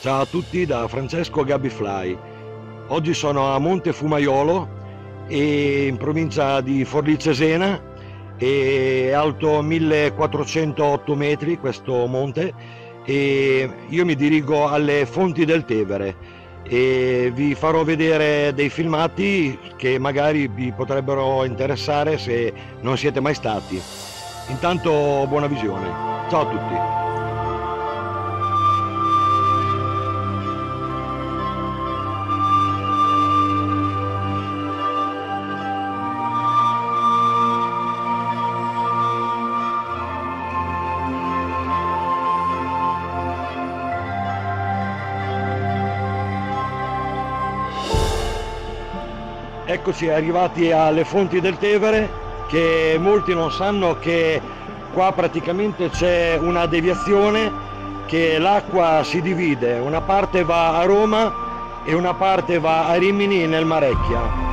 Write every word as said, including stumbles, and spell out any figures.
Ciao a tutti da Francesco Gabby Fly. Oggi sono a Monte Fumaiolo e in provincia di Forlì-Cesena, è alto millequattrocentotto metri questo monte e io mi dirigo alle fonti del Tevere e vi farò vedere dei filmati che magari vi potrebbero interessare se non siete mai stati. Intanto buona visione, ciao a tutti! Eccoci arrivati alle fonti del Tevere, che molti non sanno che qua praticamente c'è una deviazione, che l'acqua si divide, una parte va a Roma e una parte va a Rimini nel Marecchia.